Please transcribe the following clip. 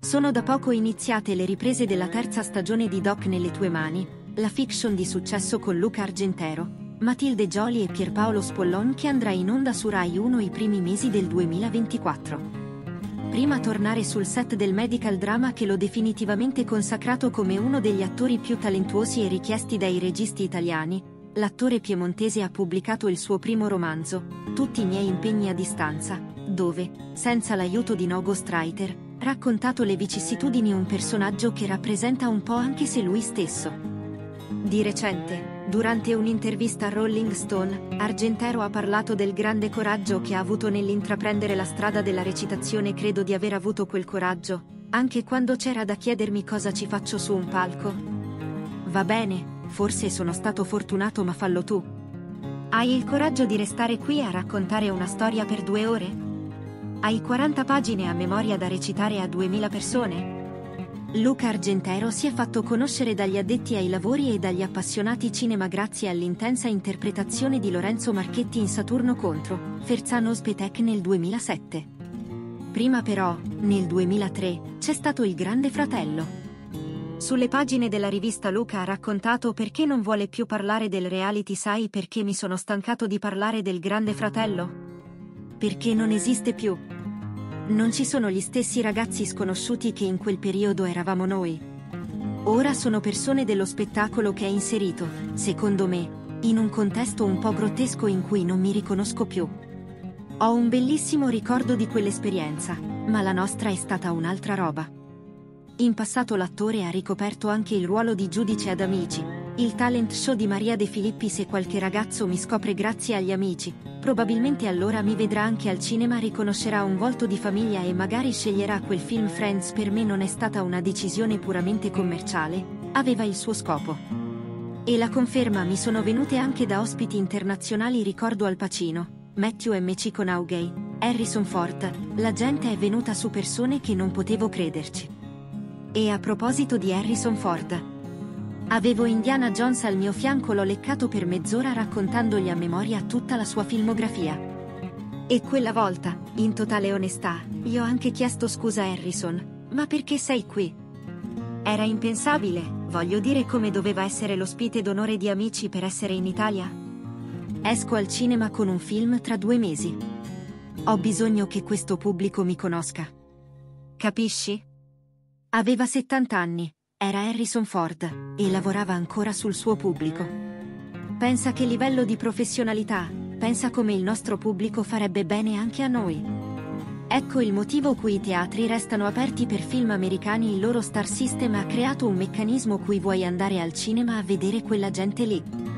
Sono da poco iniziate le riprese della terza stagione di Doc nelle tue mani, la fiction di successo con Luca Argentero, Matilde Gioli e Pierpaolo Spollon che andrà in onda su Rai 1 i primi mesi del 2024. Prima tornare sul set del medical drama che l'ho definitivamente consacrato come uno degli attori più talentuosi e richiesti dai registi italiani, l'attore piemontese ha pubblicato il suo primo romanzo, Tutti i miei impegni a distanza, dove, senza l'aiuto di no ghostwriter, ha raccontato le vicissitudini un personaggio che rappresenta un po' anche se lui stesso. Di recente, durante un'intervista a Rolling Stone, Argentero ha parlato del grande coraggio che ha avuto nell'intraprendere la strada della recitazione. Credo di aver avuto quel coraggio, anche quando c'era da chiedermi cosa ci faccio su un palco. Va bene, forse sono stato fortunato, ma fallo tu. Hai il coraggio di restare qui a raccontare una storia per 2 ore? Hai 40 pagine a memoria da recitare a 2000 persone? Luca Argentero si è fatto conoscere dagli addetti ai lavori e dagli appassionati cinema grazie all'intensa interpretazione di Lorenzo Marchetti in Saturno contro, Ferzan Ozpetek nel 2007. Prima però, nel 2003, c'è stato il Grande Fratello. Sulle pagine della rivista Luca ha raccontato perché non vuole più parlare del reality. Sai perché mi sono stancato di parlare del Grande Fratello? Perché non esiste più. Non ci sono gli stessi ragazzi sconosciuti che in quel periodo eravamo noi. Ora sono persone dello spettacolo che è inserito, secondo me, in un contesto un po' grottesco in cui non mi riconosco più. Ho un bellissimo ricordo di quell'esperienza, ma la nostra è stata un'altra roba. In passato l'attore ha ricoperto anche il ruolo di giudice ad Amici, il talent show di Maria De Filippi. Se qualche ragazzo mi scopre grazie agli Amici, probabilmente allora mi vedrà anche al cinema, riconoscerà un volto di famiglia e magari sceglierà quel film. Friends per me non è stata una decisione puramente commerciale, aveva il suo scopo. E la conferma mi sono venute anche da ospiti internazionali. Ricordo Al Pacino, Matthew McConaughey, Harrison Ford. La gente è venuta su persone che non potevo crederci. E a proposito di Harrison Ford, avevo Indiana Jones al mio fianco, l'ho leccato per mezz'ora raccontandogli a memoria tutta la sua filmografia. E quella volta, in totale onestà, gli ho anche chiesto scusa. Harrison, ma perché sei qui? Era impensabile, voglio dire, come doveva essere l'ospite d'onore di Amici per essere in Italia? Esco al cinema con un film tra 2 mesi. Ho bisogno che questo pubblico mi conosca. Capisci? Aveva 70 anni. Era Harrison Ford, e lavorava ancora sul suo pubblico. Pensa che livello di professionalità, pensa come il nostro pubblico farebbe bene anche a noi. Ecco il motivo cui i teatri restano aperti per film americani. Il loro star system ha creato un meccanismo cui vuoi andare al cinema a vedere quella gente lì.